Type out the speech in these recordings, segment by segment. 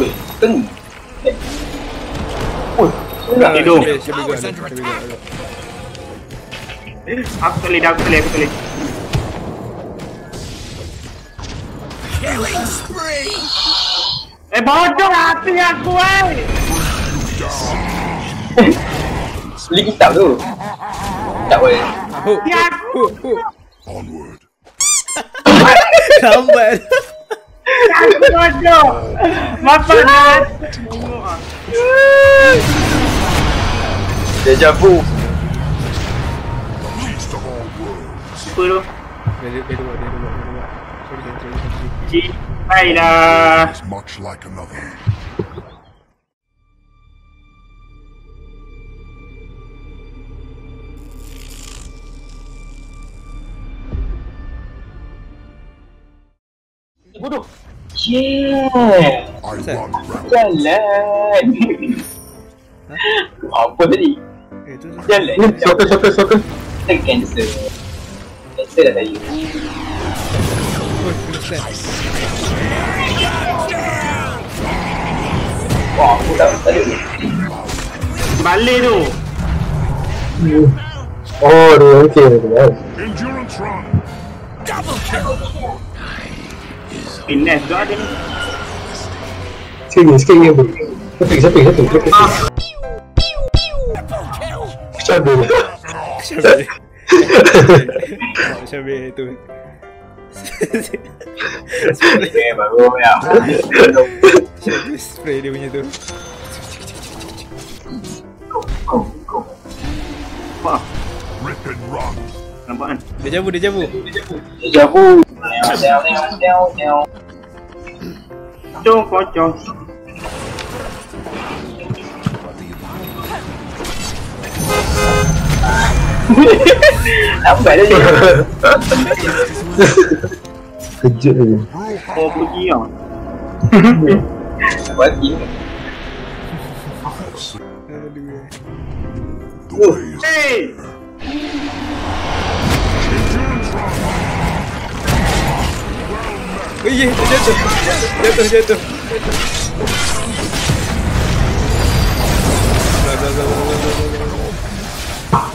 鬼瞪你。我你动。Aku tuli. Bodoh hati aku, eh. Beli kitab tu. Tak boleh. Aku. Onward. Sambat. Aku bodoh. Maafkan. Deja vu. Apa tu? Dia dua. Sorry. Baiklah. Bodoh. Yeah. Jalan. Apa tadi? Jalan. Sokong. Cancel dah tadi. Wah, aku dah tadi. Balik tu. Oh, okey. Endurance run. Double kill. Pindah tu ada ni. Sikit ni bu. Satu. Cabe tu. Spray baru ya. Spray dia punya tu. Go. Wah. Rip and run. Nampak kan? Deja vu. Tell. Don't go, John. Apa dia? Kejut dia. Oh, pergi ah. Buat ni. Hey. Wih, jatuh.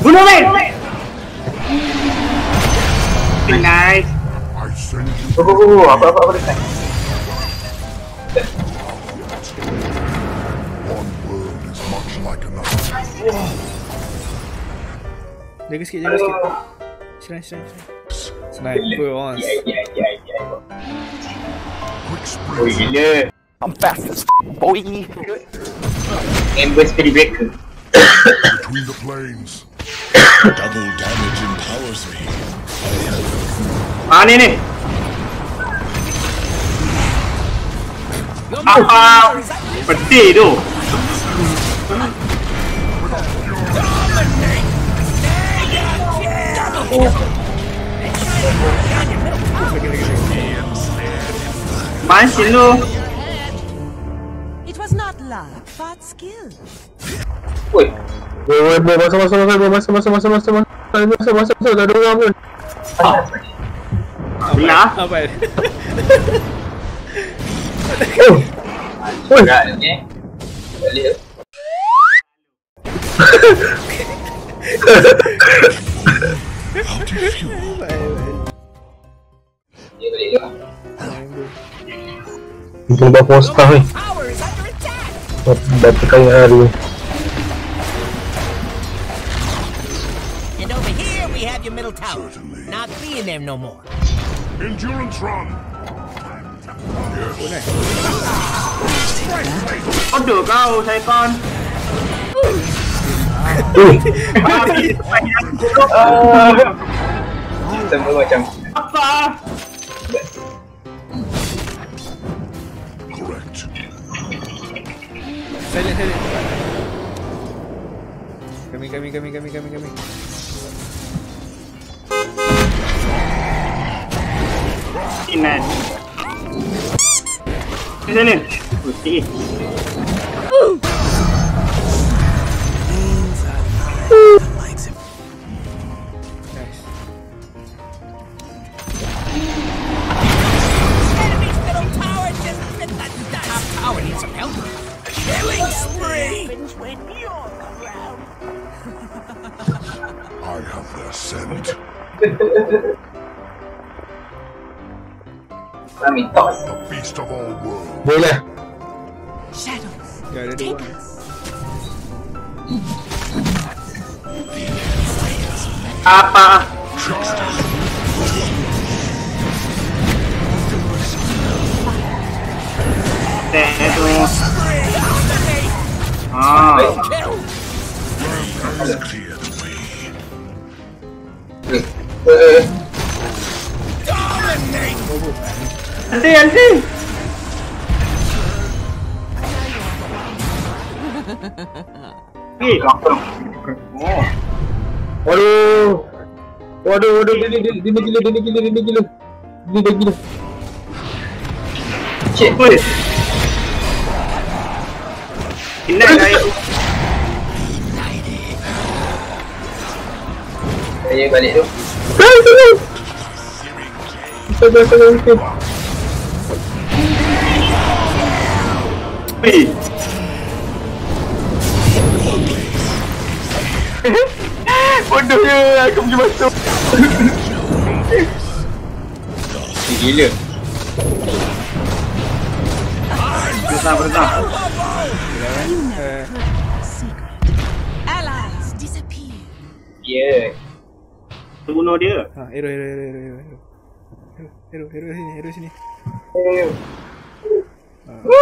Bunuh men. Nice. Apa dia? Jaga sikit. Senang. Sniper on. Yeah. I'm fast as f***, boy. Ambush pretty big. Between the planes. Double damage empowers me. Anini. Pedih tu. Bansin lu. It was not luck, but skill. Woi. Masa dah dua pun. Belah apa ni? Belah ni. Balik. Dia balik juga. Itu dah poster ni. Dah tekan hari. Your middle tower. Certainly. Not being there no more. Endurance run. Aduh kau, Saikon. Semua macam apa? Correct. Silent. Kami. Inan. Sini. Putih. Beast of all worlds. Boleh. Shadows. Take us. Apa? Anti. Waduh. Waduh, gila. Gila. Cik, boleh. Indah saya. Saya balik tu. Tunggu. Wih. Bodohnya aku pergi masuk. Gila. Berenang. Allies disappear. Yeah. Bunuh dia. Ha, hero sini. Hero.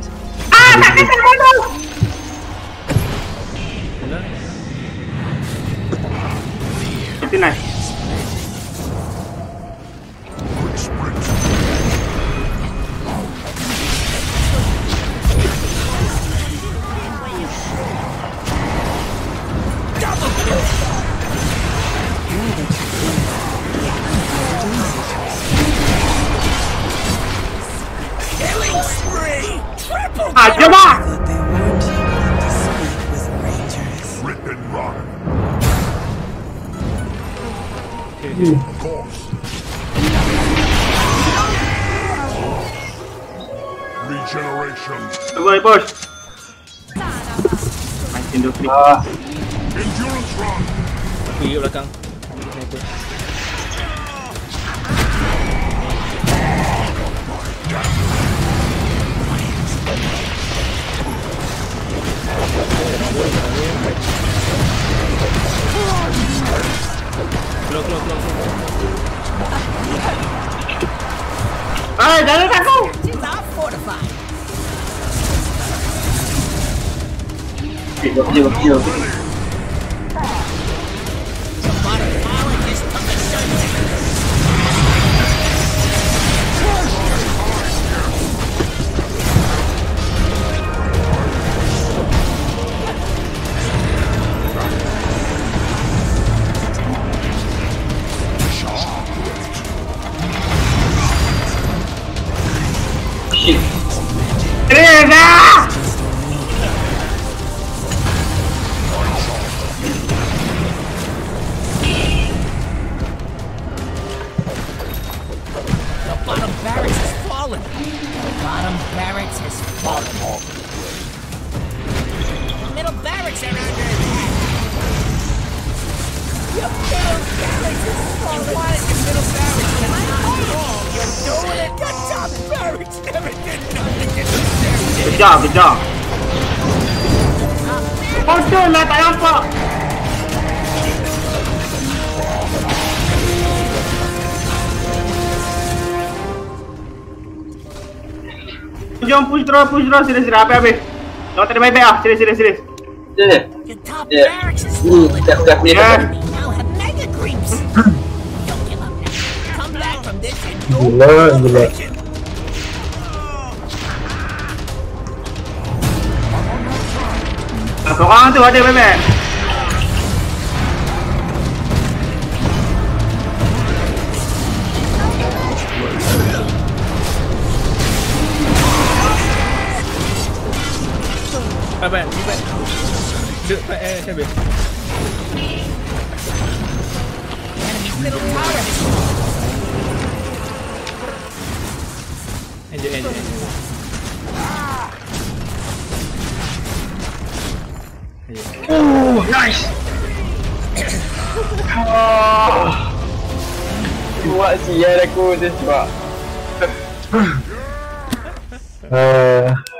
Tak bisa bodoh. Itu naik. Kejar. Bodoh lah, tak nampak. Jom push draw, serius. Habis. Jangan tak ada baik-baik lah, serius. Ya. Dah punya dah. Gila. Orang tu ada memang. bad. You bad. Shoot my ass, heavy. Enemy middle tower. Engine. Oh, nice. Buat sial aku tu sebab.